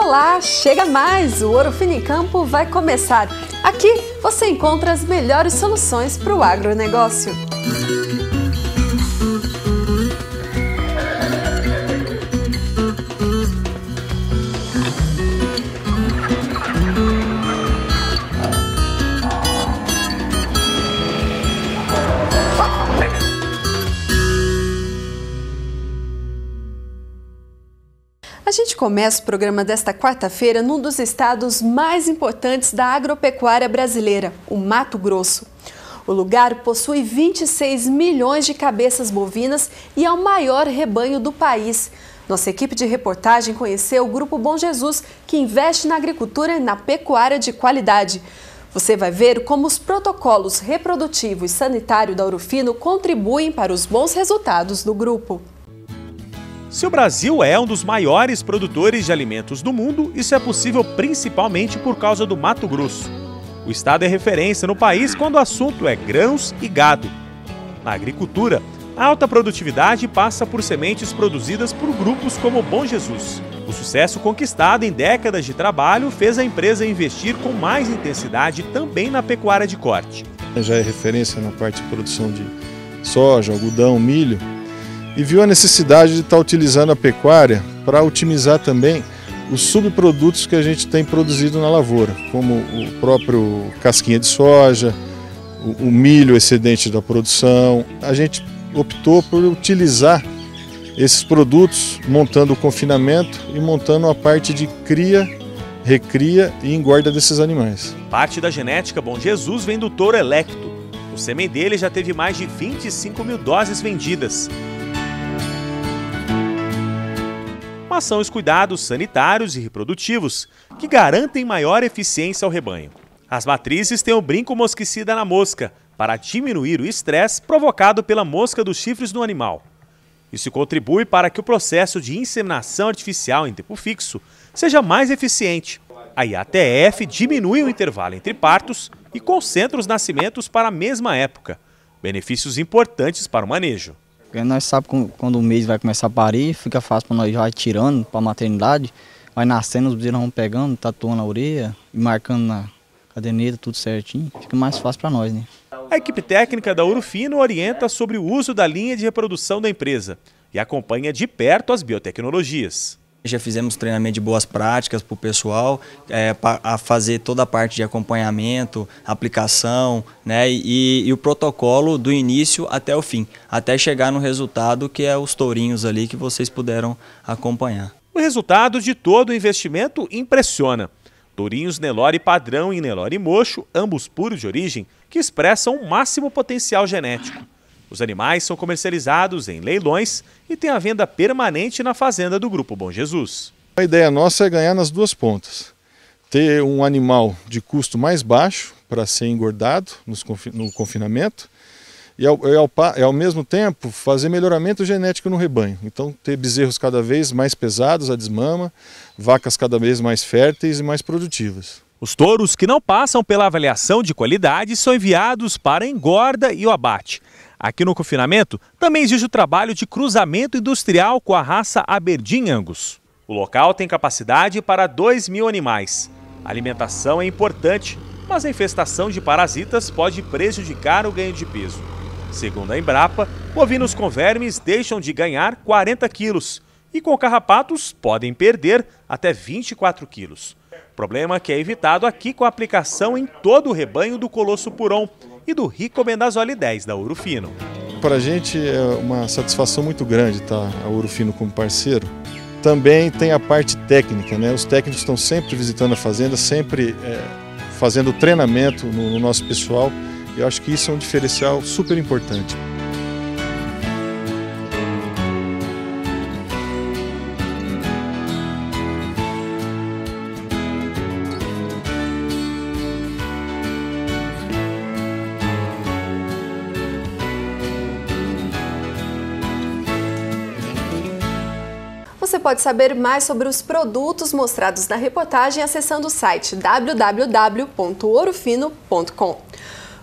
Olá, chega mais! O Ourofino em Campo vai começar. Aqui você encontra as melhores soluções para o agronegócio. A gente começa o programa desta quarta-feira num dos estados mais importantes da agropecuária brasileira, o Mato Grosso. O lugar possui 26 milhões de cabeças bovinas e é o maior rebanho do país. Nossa equipe de reportagem conheceu o Grupo Bom Jesus, que investe na agricultura e na pecuária de qualidade. Você vai ver como os protocolos reprodutivo e sanitário da Ourofino contribuem para os bons resultados do grupo. Se o Brasil é um dos maiores produtores de alimentos do mundo, isso é possível principalmente por causa do Mato Grosso. O estado é referência no país quando o assunto é grãos e gado. Na agricultura, a alta produtividade passa por sementes produzidas por grupos como o Bom Jesus. O sucesso conquistado em décadas de trabalho fez a empresa investir com mais intensidade também na pecuária de corte. Já é referência na parte de produção de soja, algodão, milho. E viu a necessidade de estar utilizando a pecuária para otimizar também os subprodutos que a gente tem produzido na lavoura, como o próprio casquinha de soja, o milho excedente da produção. A gente optou por utilizar esses produtos montando o confinamento e montando a parte de cria, recria e engorda desses animais. Parte da genética Bom Jesus vem do touro Electo. O sêmen dele já teve mais de 25 mil doses vendidas. São os cuidados sanitários e reprodutivos que garantem maior eficiência ao rebanho. As matrizes têm o brinco mosquicida na mosca para diminuir o estresse provocado pela mosca dos chifres do animal. Isso contribui para que o processo de inseminação artificial em tempo fixo seja mais eficiente. A IATF diminui o intervalo entre partos e concentra os nascimentos para a mesma época. Benefícios importantes para o manejo. Porque nós sabemos quando o mês vai começar a parir, fica fácil para nós já ir tirando para a maternidade, vai nascendo, os bezerros vão pegando, tatuando a orelha, marcando na caderneta, tudo certinho, fica mais fácil para nós, né? A equipe técnica da Ourofino orienta sobre o uso da linha de reprodução da empresa e acompanha de perto as biotecnologias. Já fizemos treinamento de boas práticas para o pessoal, a fazer toda a parte de acompanhamento, aplicação, né, e o protocolo do início até o fim, até chegar no resultado que é os tourinhos ali que vocês puderam acompanhar. O resultado de todo o investimento impressiona. Tourinhos Nelore Padrão e Nelore Mocho, ambos puros de origem, que expressam o máximo potencial genético. Os animais são comercializados em leilões e têm a venda permanente na fazenda do Grupo Bom Jesus. A ideia nossa é ganhar nas duas pontas. Ter um animal de custo mais baixo para ser engordado no confinamento e ao mesmo tempo fazer melhoramento genético no rebanho. Então ter bezerros cada vez mais pesados, a desmama, vacas cada vez mais férteis e mais produtivas. Os touros que não passam pela avaliação de qualidade são enviados para a engorda e o abate. Aqui no confinamento, também exige o trabalho de cruzamento industrial com a raça Aberdeen Angus. O local tem capacidade para 2 mil animais. A alimentação é importante, mas a infestação de parasitas pode prejudicar o ganho de peso. Segundo a Embrapa, bovinos com vermes deixam de ganhar 40 quilos e com carrapatos podem perder até 24 quilos. Problema que é evitado aqui com a aplicação em todo o rebanho do Colosso Puron e do Ricobendazole 10 da Ourofino. Para a gente é uma satisfação muito grande estar a Ourofino como parceiro. Também tem a parte técnica, né? Os técnicos estão sempre visitando a fazenda, sempre fazendo treinamento no nosso pessoal. Eu acho que isso é um diferencial super importante. Você pode saber mais sobre os produtos mostrados na reportagem acessando o site www.ourofino.com.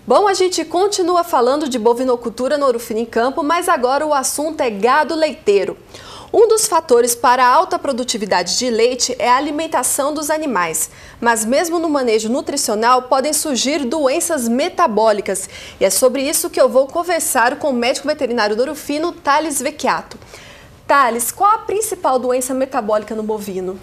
Bom, a gente continua falando de bovinocultura no Ourofino em Campo, mas agora o assunto é gado leiteiro. Um dos fatores para a alta produtividade de leite é a alimentação dos animais, mas mesmo no manejo nutricional podem surgir doenças metabólicas e é sobre isso que eu vou conversar com o médico veterinário dorofino Thales Vechiato. Thales, qual a principal doença metabólica no bovino?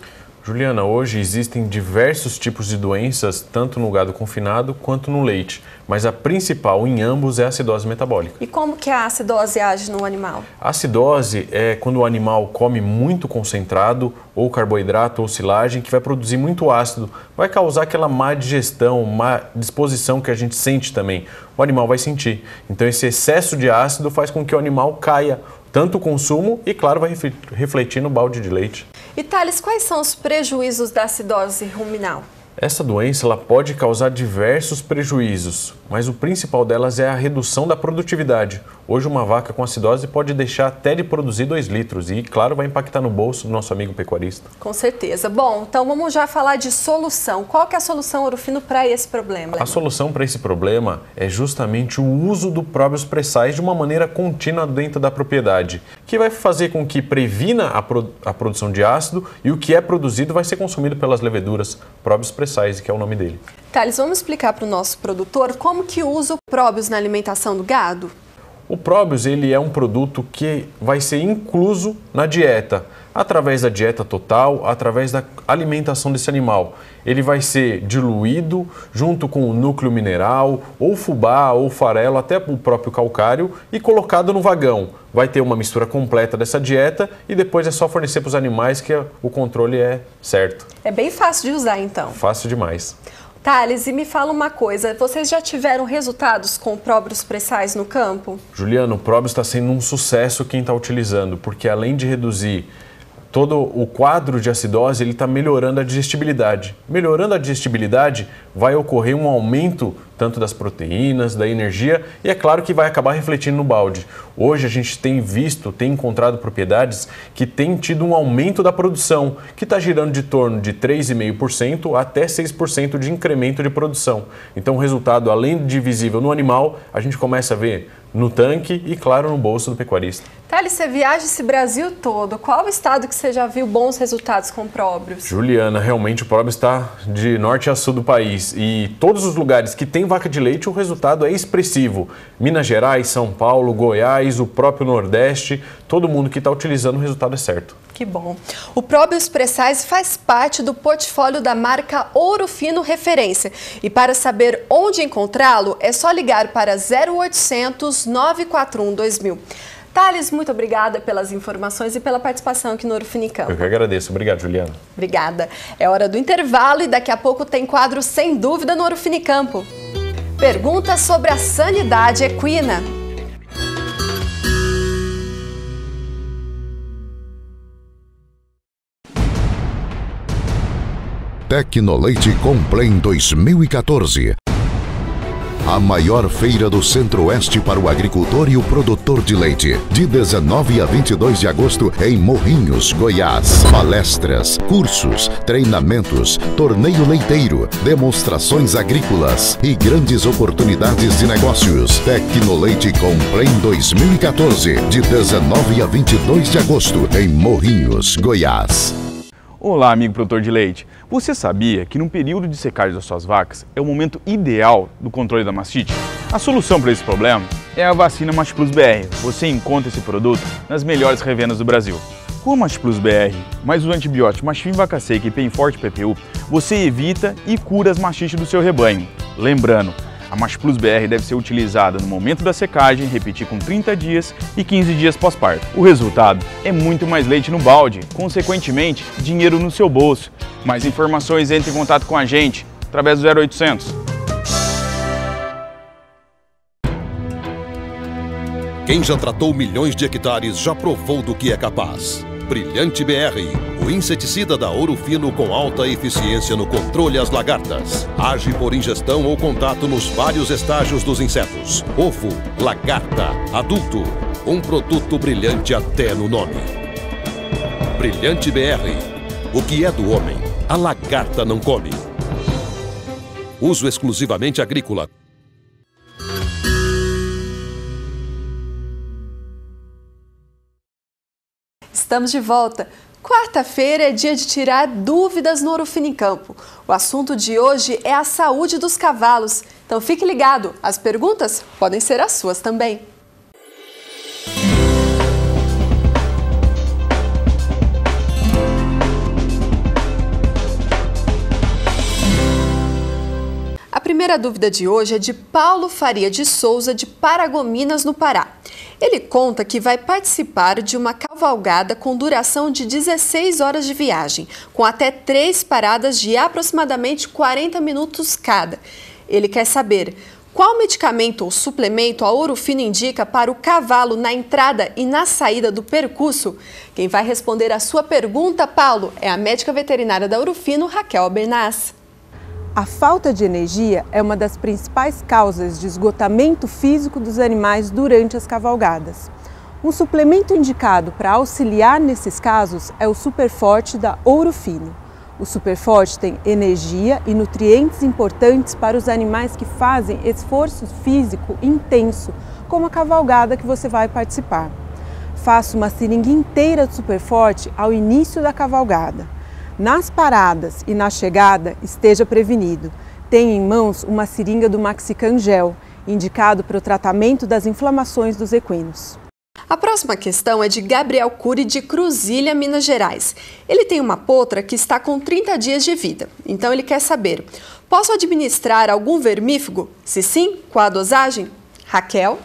Juliana, hoje existem diversos tipos de doenças, tanto no gado confinado quanto no leite, mas a principal em ambos é a acidose metabólica. E como que a acidose age no animal? A acidose é quando o animal come muito concentrado, ou carboidrato ou silagem, que vai produzir muito ácido, vai causar aquela má digestão, má disposição que a gente sente também. O animal vai sentir. Então esse excesso de ácido faz com que o animal caia, tanto o consumo e, claro, vai refletir no balde de leite. E Thales, quais são os prejuízos da acidose ruminal? Essa doença ela pode causar diversos prejuízos, mas o principal delas é a redução da produtividade. Hoje uma vaca com acidose pode deixar até de produzir 2 litros e, claro, vai impactar no bolso do nosso amigo pecuarista. Com certeza. Bom, então vamos já falar de solução. Qual que é a solução, Orofino, para esse problema? A solução para esse problema é justamente o uso do Probios Precise de uma maneira contínua dentro da propriedade, que vai fazer com que previna a produção de ácido e o que é produzido vai ser consumido pelas leveduras. Probios Precise, que é o nome dele. Thales, vamos explicar para o nosso produtor como que usa o próbios na alimentação do gado? O próbios ele é um produto que vai ser incluso na dieta, através da dieta total, através da alimentação desse animal. Ele vai ser diluído junto com o núcleo mineral, ou fubá, ou farelo, até o próprio calcário, e colocado no vagão. Vai ter uma mistura completa dessa dieta e depois é só fornecer para os animais que o controle é certo. É bem fácil de usar, então. Fácil demais. Thales, e me fala uma coisa, vocês já tiveram resultados com o Probios Precise no campo? Juliano, o Probios está sendo um sucesso quem está utilizando, porque além de reduzir todo o quadro de acidose, ele está melhorando a digestibilidade. Melhorando a digestibilidade, vai ocorrer um aumento tanto das proteínas, da energia e é claro que vai acabar refletindo no balde. Hoje a gente tem visto, tem encontrado propriedades que tem tido um aumento da produção, que está girando de torno de 3,5% até 6% de incremento de produção. Então o resultado, além de visível no animal, a gente começa a ver no tanque e, claro, no bolso do pecuarista. Thales, você viaja esse Brasil todo. Qual o estado que você já viu bons resultados com o Probios? Juliana, realmente o Probios está de norte a sul do país e todos os lugares que tem vaca de leite, o resultado é expressivo. Minas Gerais, São Paulo, Goiás, o próprio Nordeste, todo mundo que está utilizando, o resultado é certo. Que bom. O Probios Precise faz parte do portfólio da marca Orofino Referência. E para saber onde encontrá-lo, é só ligar para 0800 941 2000. Thales, muito obrigada pelas informações e pela participação aqui no Orofino em Campo. Eu que agradeço. Obrigado, Juliana. Obrigada. É hora do intervalo e daqui a pouco tem quadro Sem Dúvida no Orofino em Campo. Perguntas sobre a sanidade equina. Tecnoleite Complete 2014. A maior feira do Centro-Oeste para o agricultor e o produtor de leite. De 19 a 22 de agosto em Morrinhos, Goiás. Palestras, cursos, treinamentos, torneio leiteiro, demonstrações agrícolas e grandes oportunidades de negócios. Tecnoleite Complete 2014. De 19 a 22 de agosto em Morrinhos, Goiás. Olá, amigo produtor de leite. Você sabia que num período de secagem das suas vacas é o momento ideal do controle da mastite? A solução para esse problema é a vacina MastiPlus BR. Você encontra esse produto nas melhores revendas do Brasil. Com a MastiPlus BR, mais o antibiótico Mastin Vaca Seca e Penfort PPU, você evita e cura as mastites do seu rebanho. Lembrando, a MastiPlus BR deve ser utilizada no momento da secagem, repetir com 30 dias e 15 dias pós-parto. O resultado é muito mais leite no balde, consequentemente, dinheiro no seu bolso. Mais informações, entre em contato com a gente através do 0800. Quem já tratou milhões de hectares já provou do que é capaz. Brilhante BR, o inseticida da Orofino com alta eficiência no controle às lagartas. Age por ingestão ou contato nos vários estágios dos insetos. Ovo, lagarta, adulto. Um produto brilhante até no nome. Brilhante BR, o que é do homem, a lagarta não come. Uso exclusivamente agrícola. Estamos de volta. Quarta-feira é dia de tirar dúvidas no Ouro Fino em Campo. O assunto de hoje é a saúde dos cavalos. Então fique ligado, as perguntas podem ser as suas também. A primeira dúvida de hoje é de Paulo Faria de Souza, de Paragominas, no Pará. Ele conta que vai participar de uma cavalgada com duração de 16 horas de viagem, com até 3 paradas de aproximadamente 40 minutos cada. Ele quer saber qual medicamento ou suplemento a Ouro Fino indica para o cavalo na entrada e na saída do percurso. Quem vai responder a sua pergunta, Paulo, é a médica veterinária da Ouro Fino, Raquel Albernaz. A falta de energia é uma das principais causas de esgotamento físico dos animais durante as cavalgadas. Um suplemento indicado para auxiliar nesses casos é o Superforte da Ouro Fino. O Superforte tem energia e nutrientes importantes para os animais que fazem esforço físico intenso, como a cavalgada que você vai participar. Faça uma seringa inteira de Superforte ao início da cavalgada. Nas paradas e na chegada, esteja prevenido. Tenha em mãos uma seringa do Maxicangel, indicado para o tratamento das inflamações dos equinos. A próxima questão é de Gabriel Cury, de Cruzília, Minas Gerais. Ele tem uma potra que está com 30 dias de vida, então ele quer saber: posso administrar algum vermífugo? Se sim, qual a dosagem? Raquel?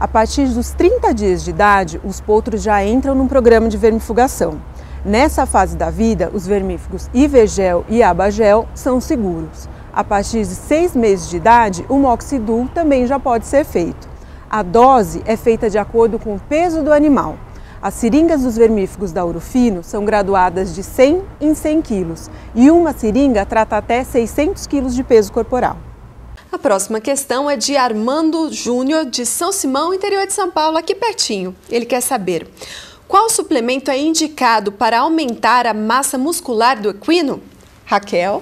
A partir dos 30 dias de idade, os potros já entram num programa de vermifugação. Nessa fase da vida, os vermífugos Ivergel e Abagel são seguros. A partir de 6 meses de idade, o Moxidul também já pode ser feito. A dose é feita de acordo com o peso do animal. As seringas dos vermífugos da Ouro Fino são graduadas de 100 em 100 quilos e uma seringa trata até 600 quilos de peso corporal. A próxima questão é de Armando Júnior, de São Simão, interior de São Paulo, aqui pertinho. Ele quer saber: qual suplemento é indicado para aumentar a massa muscular do equino? Raquel?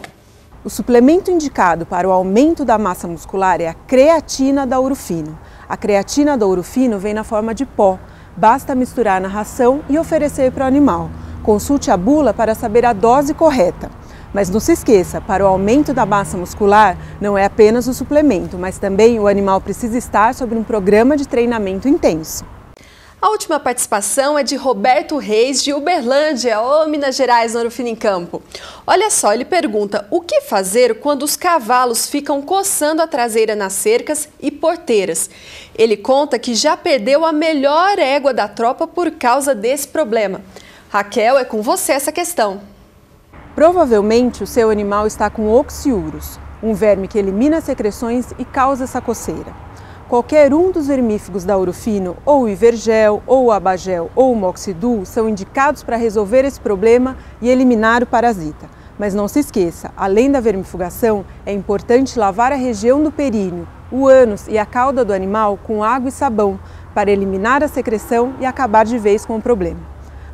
O suplemento indicado para o aumento da massa muscular é a creatina da Ouro Fino. A creatina da Ouro Fino vem na forma de pó. Basta misturar na ração e oferecer para o animal. Consulte a bula para saber a dose correta. Mas não se esqueça, para o aumento da massa muscular, não é apenas o suplemento, mas também o animal precisa estar sob um programa de treinamento intenso. A última participação é de Roberto Reis, de Uberlândia, Minas Gerais, no Ouro Fino em Campo. Olha só, ele pergunta: o que fazer quando os cavalos ficam coçando a traseira nas cercas e porteiras? Ele conta que já perdeu a melhor égua da tropa por causa desse problema. Raquel, é com você essa questão. Provavelmente o seu animal está com oxiúros, um verme que elimina secreções e causa essa coceira. Qualquer um dos vermífugos da Ouro Fino, ou o Ivergel, ou o Abagel, ou o Moxidul, são indicados para resolver esse problema e eliminar o parasita. Mas não se esqueça, além da vermifugação, é importante lavar a região do períneo, o ânus e a cauda do animal com água e sabão, para eliminar a secreção e acabar de vez com o problema.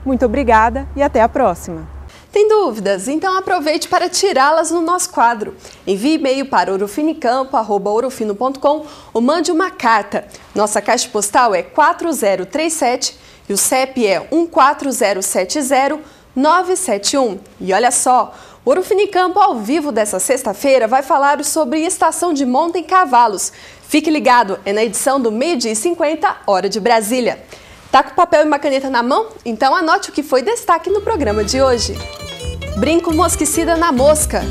Muito obrigada e até a próxima! Tem dúvidas? Então aproveite para tirá-las no nosso quadro. Envie e-mail para ourofinicampo@ourofino.com ou mande uma carta. Nossa caixa postal é 4037 e o CEP é 14070971. E olha só, o Ouro Fino em Campo ao vivo dessa sexta-feira vai falar sobre estação de monta em cavalos. Fique ligado, é na edição do 12h50, hora de Brasília. Tá com papel e uma caneta na mão? Então anote o que foi destaque no programa de hoje. Brinco mosquicida na mosca,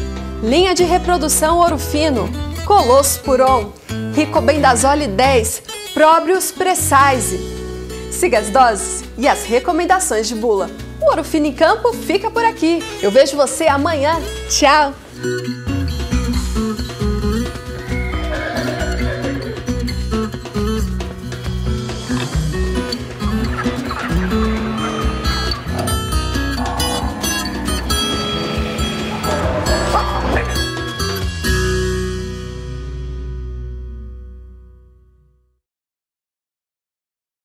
linha de reprodução Ouro Fino, Colosso Puron, Ricobendazole 10, Probios Precise. Siga as doses e as recomendações de bula. O Ouro Fino em Campo fica por aqui. Eu vejo você amanhã. Tchau!